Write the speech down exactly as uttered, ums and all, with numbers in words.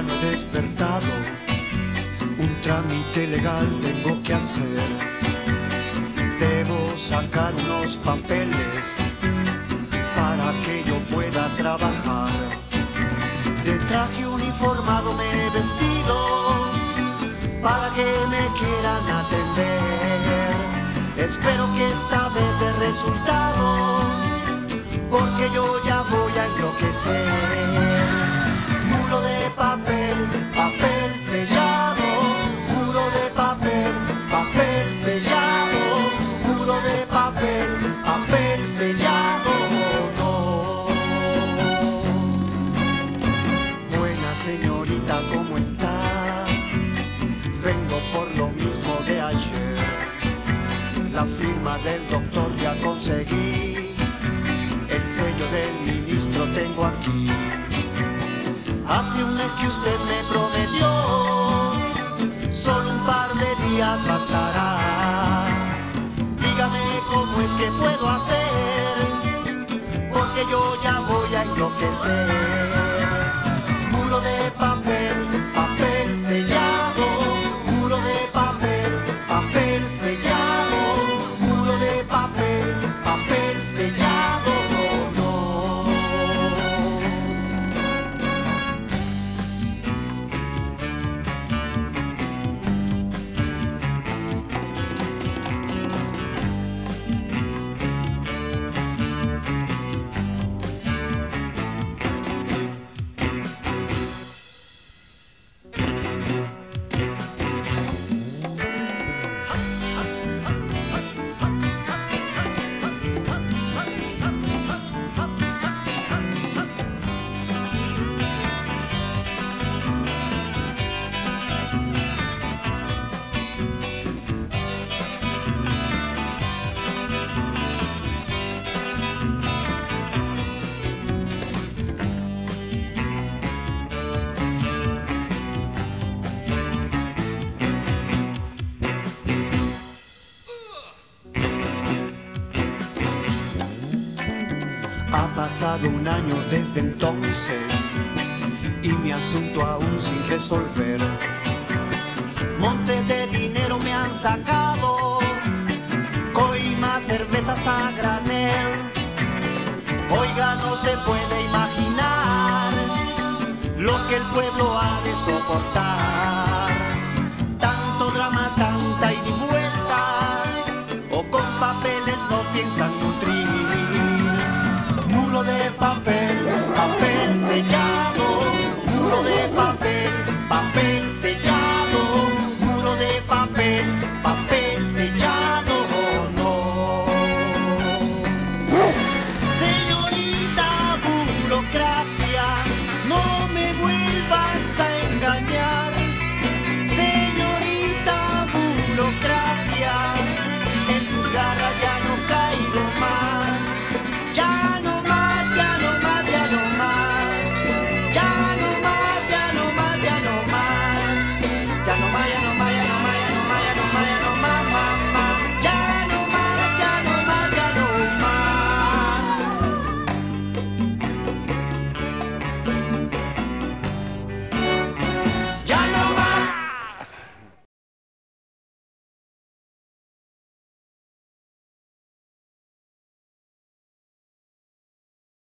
ya no he despertado, un trámite legal tengo que hacer. Debo sacar unos papeles para que yo pueda trabajar. De traje uniformado me he vestido para que me quieran atender. Espero que esta vez dé resultado, porque yo ya voy a enloquecer. Muro de papel, papel sellado, muro de papel, papel sellado, muro de papel, papel sellado, no. Buena señorita, ¿cómo está? Vengo por lo mismo de ayer. La firma del doctor ya conseguí, el sello del ministro tengo aquí. Hace un mes que usted me prometió, solo un par de días bastará. Dígame cómo es que puedo hacer, porque yo ya voy a enloquecer. Muro de papel, papel sellado, muro de papel, papel sellado, muro de papel, papel sellado. Ha pasado un año desde entonces y mi asunto aún sin resolver. Montes de dinero me han sacado, coimas, cervezas a granel. Oiga, no se puede imaginar lo que el pueblo ha de soportar.